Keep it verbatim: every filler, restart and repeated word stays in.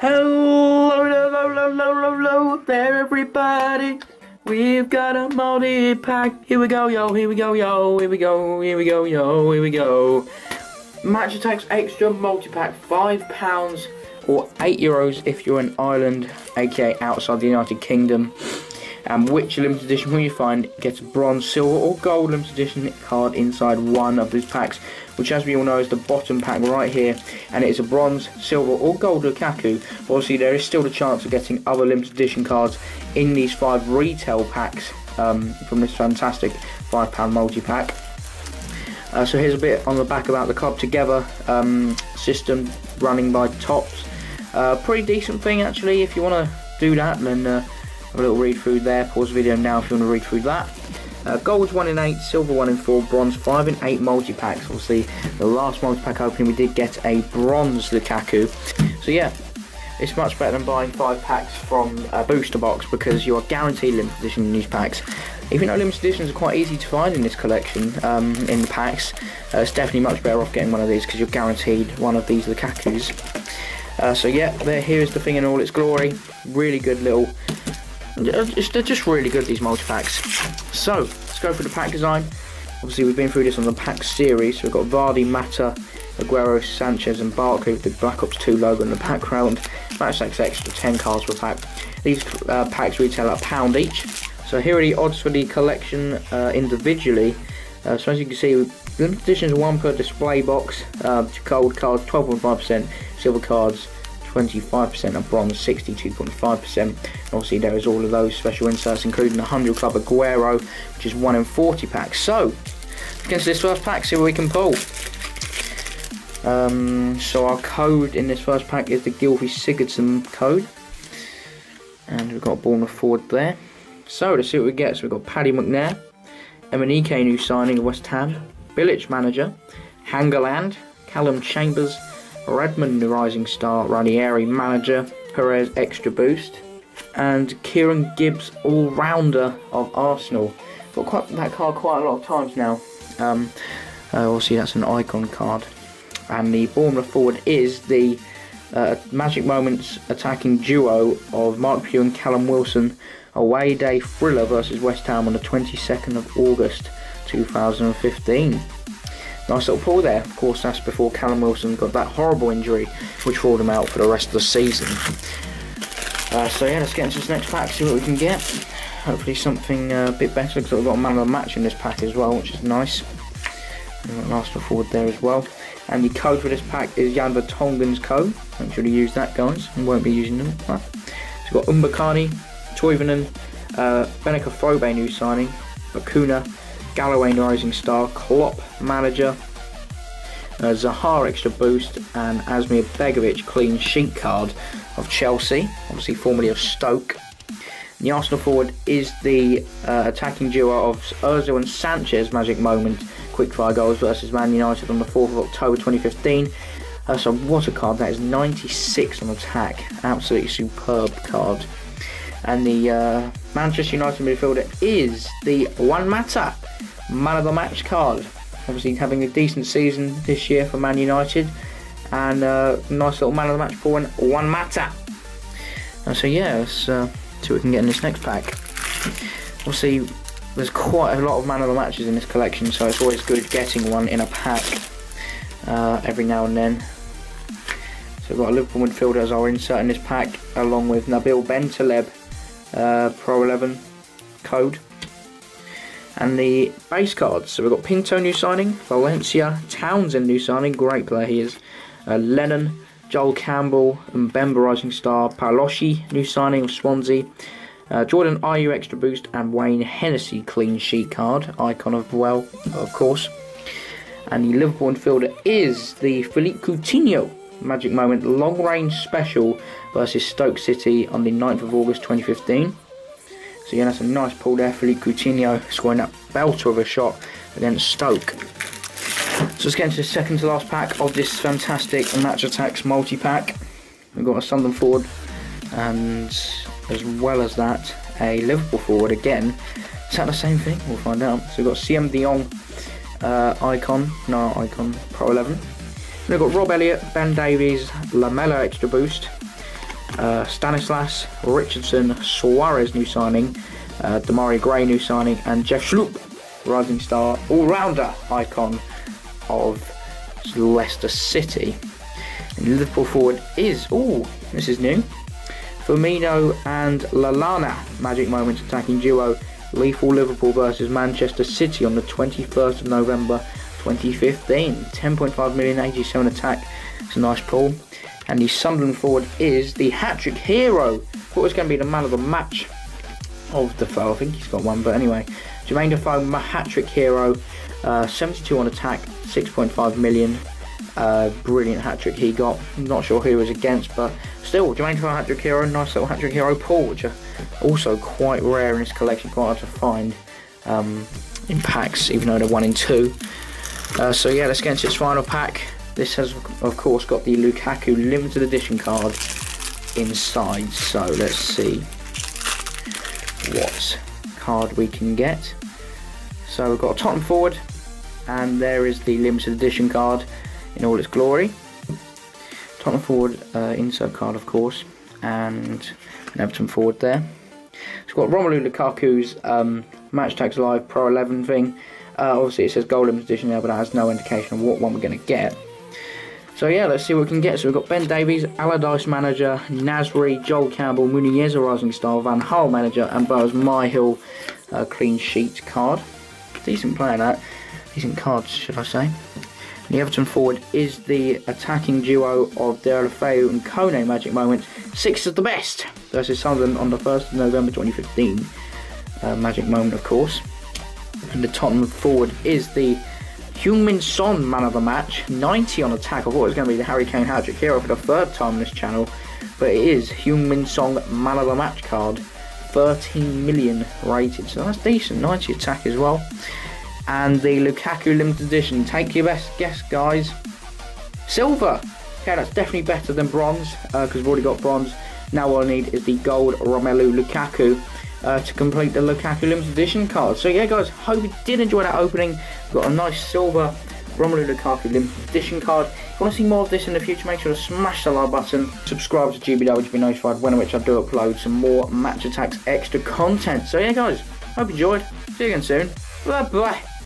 Hello, hello, hello, hello, hello there, everybody. We've got a multi-pack. Here we go, yo, here we go, yo, here we go, here we go, yo, here we go. Match Attax Extra Multi-Pack, five pounds or eight euros if you're in Ireland, aka outside the United Kingdom. And which limited edition will you find gets a bronze, silver or gold limited edition card inside one of these packs, which as we all know is the bottom pack right here, and it is a bronze, silver or gold Lukaku. But obviously there is still the chance of getting other limited edition cards in these five retail packs um, from this fantastic five pound multi-pack. Uh, so here's a bit on the back about the club together um, system running by Tops. Uh, pretty decent thing actually. If you want to do that, then uh, have a little read through there. Pause the video now if you want to read through that. Uh, gold's one in eight, silver one in four, bronze five in eight multi-packs. Obviously the last multi-pack opening we did get a bronze Lukaku. So yeah, it's much better than buying five packs from a booster box because you are guaranteed limited edition in these packs. Even though limited editions are quite easy to find in this collection, um, in the packs, uh, it's definitely much better off getting one of these because you're guaranteed one of these Lukakus. Uh, so yeah, there, here is the thing in all its glory. Really good little, they're just really good, these multi-packs. So, let's go for the pack design. Obviously we've been through this on the pack series, so we've got Vardy, Mata, Aguero, Sanchez and Barkley with the Black Ops two logo in the background. Match Attax Extra, ten cards per pack. These uh, packs retail at a pound each. So here are the odds for the collection uh, individually. Uh, so as you can see, limited editions one per display box, uh, gold cards twelve point five percent, silver cards twenty-five percent and bronze sixty-two point five percent. Obviously there is all of those special inserts including the one hundred Club Aguero, which is one in forty packs. So against this first pack, see what we can pull. Um, so our code in this first pack is the Gylfi Sigurðsson code, and we've got Bournemouth forward there. So let's see what we get. So we've got Paddy McNair, Emenike, new signing of West Ham, Bilic manager, Hangeland, Callum Chambers, Redmond, the rising star, Ranieri manager, Perez extra boost, and Kieran Gibbs, all-rounder of Arsenal. Got quite, that card quite a lot of times now. Um, uh, obviously that's an icon card. And the Bournemouth forward is the uh, Magic Moments attacking duo of Mark Pugh and Callum Wilson, away day thriller versus West Ham on the twenty-second of August two thousand fifteen. Nice little pull there. Of course, that's before Callum Wilson got that horrible injury which ruled him out for the rest of the season. Uh, so yeah, let's get into this next pack, see what we can get. Hopefully something uh, a bit better, because we've got a man of the match in this pack as well, which is nice. Last forward there as well, and the code for this pack is Jan Vertonghen's code. Make sure to use that, guys. I won't be using them. So we've got Umbakani, Toivonen, uh, Benika Fobe, new signing, Bakuna, Galloway, rising star, Klopp manager, uh, Zaha extra boost, and Asmir Begovic clean sheet card of Chelsea, obviously formerly of Stoke. And the Arsenal forward is the uh, attacking duo of Ozil and Sanchez, Magic Moment quickfire goals versus Man United on the fourth of October twenty fifteen. Uh, so what a card that is, ninety-six on attack, absolutely superb card. And the uh, Manchester United midfielder is the Juan Mata, man of the match card. Obviously having a decent season this year for Man United, and uh, nice little man of the match for Juan Mata. And so yeah, let's uh, see what we can get in this next pack. Obviously, there's quite a lot of man of the matches in this collection, so it's always good getting one in a pack uh, every now and then. So we've got a Liverpool midfielder as our insert in this pack, along with Nabil Bentaleb, uh, Pro eleven code. And the base cards, so we've got Pinto, new signing, Valencia, Townsend, new signing, great player he is, uh, Lennon, Joel Campbell, and Mbemba, rising star, Paloschi, new signing of Swansea, Uh, Jordan Ayew extra boost, and Wayne Hennessy clean sheet card, icon of, well, of course. And the Liverpool midfielder is the Philippe Coutinho, Magic Moment long range special versus Stoke City on the ninth of August twenty fifteen. So yeah, that's a nice pull there, Philippe Coutinho scoring that belter of a shot against Stoke. So let's get into the second to last pack of this fantastic Match Attax multi-pack. We've got a Sunderland forward, and as well as that, a Liverpool forward again. Is that the same thing? We'll find out. So we've got C M De Jong, uh, Icon, no Icon, Pro eleven. Then we've got Rob Elliott, Ben Davies, Lamella extra boost, uh, Stanislas, Richardson, Suarez new signing, uh, Damari Gray new signing, and Jeff Schlupp, rising star, all-rounder icon of Leicester City. And Liverpool forward is, oh, this is new, Firmino and Lallana, magic moments attacking duo, lethal Liverpool versus Manchester City on the twenty-first of November twenty fifteen. ten point five million, eighty-seven attack, it's a nice pull. And the Sunderland forward is the hat-trick hero, what was going to be the man of the match of the foe, I think he's got one, but anyway, Jermaine Defoe, my hat-trick hero, uh, seventy-two on attack, six point five million. Uh, brilliant hat-trick he got. I'm not sure who he was against, but still, Jermaine Defoe hat-trick hero, nice little hat-trick hero pull, which are also quite rare in his collection, quite hard to find um, in packs, even though they're one in two. Uh, so yeah, let's get into its final pack. This has, of course, got the Lukaku limited edition card inside, so let's see what card we can get. So we've got a Tottenham forward, and there is the limited edition card in all its glory. Tottenham forward uh, insert card, of course, and an Everton forward there. It's got Romelu Lukaku's um, Match Attax Live Pro eleven thing. Uh, obviously, it says goal limited edition there, but that has no indication of what one we're going to get. So yeah, let's see what we can get. So we've got Ben Davies, Allardyce manager, Nasri, Joel Campbell, Muniz a rising star, Van Hull manager, and Boaz Myhill uh, clean sheet card. Decent player that. Decent cards, should I say. The Everton forward is the attacking duo of Deulofeu and Kone, magic moment. Six of the best versus Sunderland on the first of November twenty fifteen. Uh, magic moment, of course. And the Tottenham forward is the Heung-Min Song, man of the match. ninety on attack. I thought it was going to be the Harry Kane hat-trick hero for the third time on this channel. But it is Heung-Min Song, man of the match card. thirteen million rated. So that's decent. ninety attack as well. And the Lukaku limited edition, take your best guess, guys. Silver! Okay, that's definitely better than bronze, because uh, we've already got bronze. Now all I need is the gold Romelu Lukaku uh, to complete the Lukaku limited edition card. So yeah, guys, hope you did enjoy that opening. We've got a nice silver Romelu Lukaku limited edition card. If you want to see more of this in the future, make sure to smash the like button, subscribe to G B W to be notified when in which I do upload some more Match Attax extra content. So yeah, guys, hope you enjoyed. See you again soon. Bye-bye.